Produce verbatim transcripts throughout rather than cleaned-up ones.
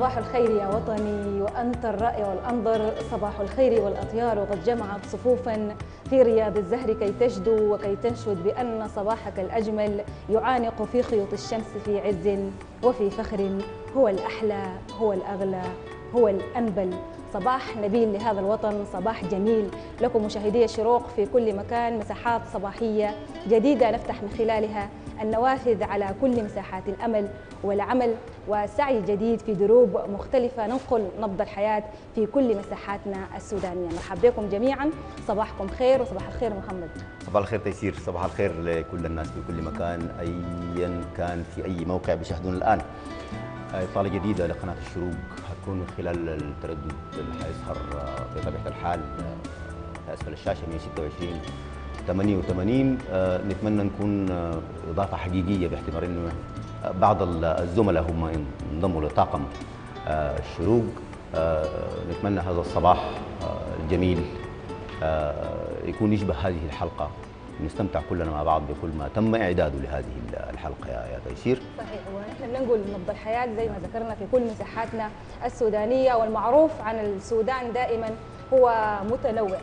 صباح الخير يا وطني وأنت الرأي والأنظر، صباح الخير والأطيار وقد جمعت صفوفا في رياض الزهر كي تجدو وكي تنشد بأن صباحك الأجمل يعانق في خيوط الشمس في عز وفي فخر، هو الأحلى هو الأغلى هو الأنبل. صباح نبيل لهذا الوطن، صباح جميل لكم مشاهدي الشروق في كل مكان. مساحات صباحية جديدة نفتح من خلالها النوافذ على كل مساحات الأمل والعمل وسعي جديد في دروب مختلفة ننقل نبض الحياة في كل مساحاتنا السودانية. مرحبا بكم جميعا، صباحكم خير وصباح الخير محمد. صباح الخير تيسير، صباح الخير لكل الناس في كل مكان أيا كان في أي موقع بيشاهدون الآن. إطالة جديدة لقناة الشروق هتكون من خلال التردد اللي هيظهر بطبيعة الحال أسفل الشاشة مئة وستة وعشرين ثمانية وثمانين. نتمنى نكون إضافة حقيقية باعتبار إنه بعض الزملاء هم انضموا لطاقم الشروق. نتمنى هذا الصباح الجميل يكون يشبه هذه الحلقة، نستمتع كلنا مع بعض بكل ما تم إعداده لهذه الحلقة يا تيسير. صحيح، ونحن بنقول نبض الحياة زي ما ذكرنا في كل مساحاتنا السودانية، والمعروف عن السودان دائما هو متنوع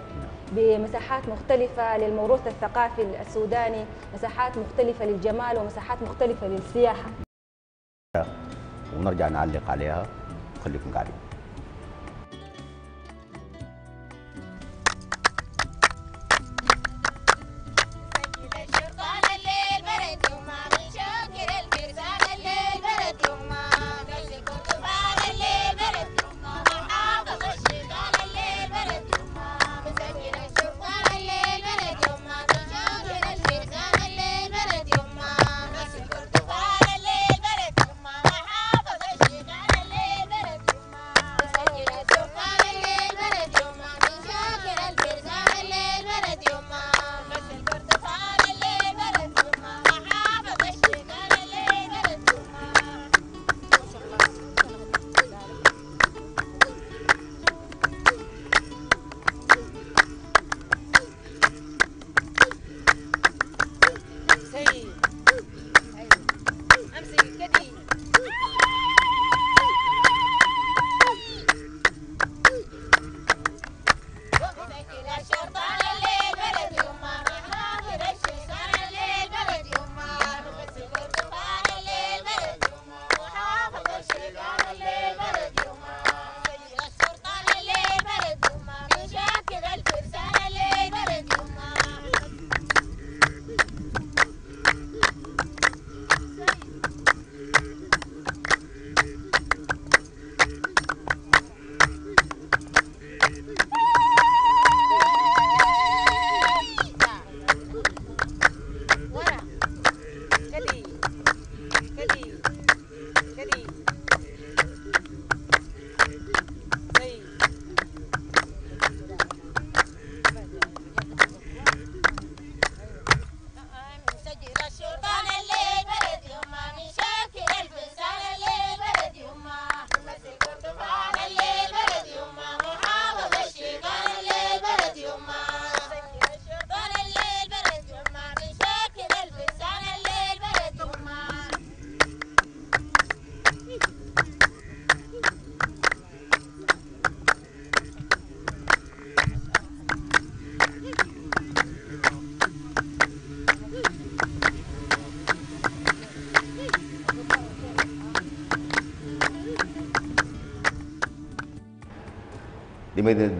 بمساحات مختلفة للموروث الثقافي السوداني، مساحات مختلفة للجمال ومساحات مختلفة للسياحة. ونرجع نعلق عليها، خليكم قاعدين.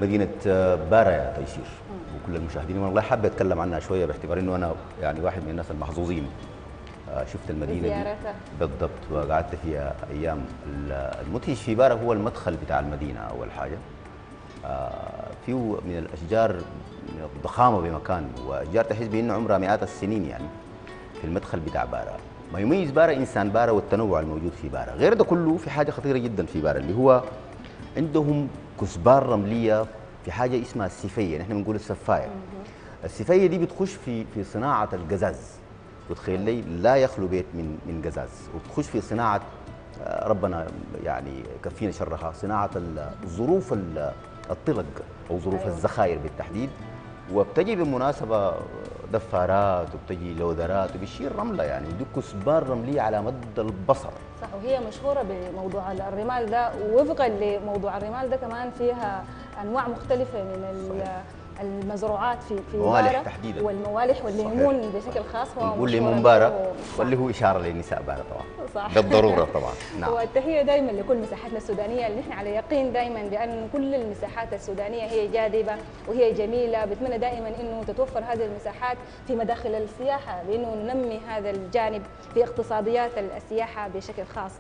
مدينة بارا يا تيسير وكل المشاهدين، والله حابب اتكلم عنها شويه باعتبار انه انا يعني واحد من الناس المحظوظين. شفت المدينه دي بالضبط وقعدت فيها ايام. المدهش في بارا هو المدخل بتاع المدينه، اول حاجه فيه من الاشجار من الضخامه بمكان، واشجار تحس بانه عمرها مئات السنين يعني في المدخل بتاع بارا. ما يميز بارا انسان بارا والتنوع الموجود في بارا. غير ده كله في حاجه خطيره جدا في بارا اللي هو عندهم كسبان رمليه في حاجه اسمها السفيه، نحن بنقول السفايه. السفيه دي بتخش في في صناعه القزاز، وتخيل لي لا يخلو بيت من من قزاز، وبتخش في صناعه ربنا يعني كفينا شرها، صناعه الظروف الطلق او ظروف الزخاير بالتحديد. وبتجي بالمناسبه دفارات وبتجي لوذرات وبتشيل رمله، يعني دي كثبان رمليه على مد البصر. صح، وهي مشهوره بموضوع الرمال ده، ووفقا لموضوع الرمال ده كمان فيها انواع مختلفه من المزروعات في في بارا تحديدا، والموالح والليمون بشكل خاص. هو الليمون بارا واللي هو اشاره للنساء بارا طبعا. صح، بالضروره طبعا. نعم، والتحيه دائما لكل مساحاتنا السودانيه اللي نحن على يقين دائما بان كل المساحات السودانيه هي جاذبه وهي جميله. بتمنى دائما انه تتوفر هذه المساحات في مداخل السياحه، بانه ننمي هذا الجانب في اقتصاديات السياحه بشكل خاص.